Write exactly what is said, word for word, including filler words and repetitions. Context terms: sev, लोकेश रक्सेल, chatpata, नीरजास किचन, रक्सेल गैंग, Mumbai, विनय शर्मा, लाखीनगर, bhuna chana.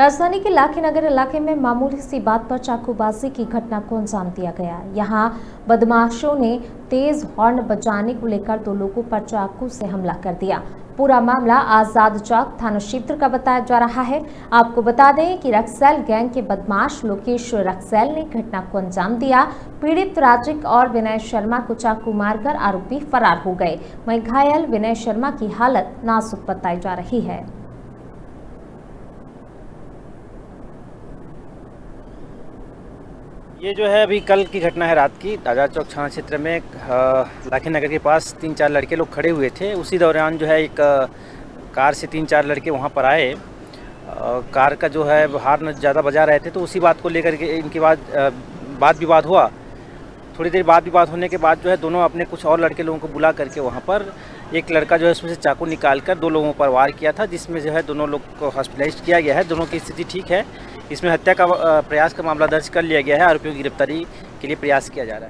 राजधानी के लाखीनगर इलाके में मामूली सी बात पर चाकूबाजी की घटना को अंजाम दिया गया। यहाँ बदमाशों ने तेज हॉर्न बजाने को लेकर दो लोगों पर चाकू से हमला कर दिया। पूरा मामला आजाद चौक थाना क्षेत्र का बताया जा रहा है। आपको बता दें कि रक्सेल गैंग के बदमाश लोकेश रक्सेल ने घटना को अंजाम दिया। पीड़ित राजिक और विनय शर्मा को चाकू मारकर आरोपी फरार हो गए। वहीं घायल विनय शर्मा की हालत नाजुक बताई जा रही है। ये जो है अभी कल की घटना है, रात की आजाद चौक थाना क्षेत्र में लाखीनगर के पास तीन चार लड़के लोग खड़े हुए थे। उसी दौरान जो है एक कार से तीन चार लड़के वहाँ पर आए। कार का जो है हार्न ज़्यादा बजा रहे थे, तो उसी बात को लेकर के इनके बाद वाद विवाद हुआ। थोड़ी देर वाद विवाद होने के बाद जो है दोनों अपने कुछ और लड़के लोगों को बुला करके वहाँ पर एक लड़का जो है उसमें से चाकू निकाल कर दो लोगों पर वार किया था, जिसमें जो है दोनों लोग को हॉस्पिटलाइज किया गया है। दोनों की स्थिति ठीक है। इसमें हत्या का प्रयास का मामला दर्ज कर लिया गया है। आरोपियों की गिरफ्तारी के लिए प्रयास किया जा रहा है।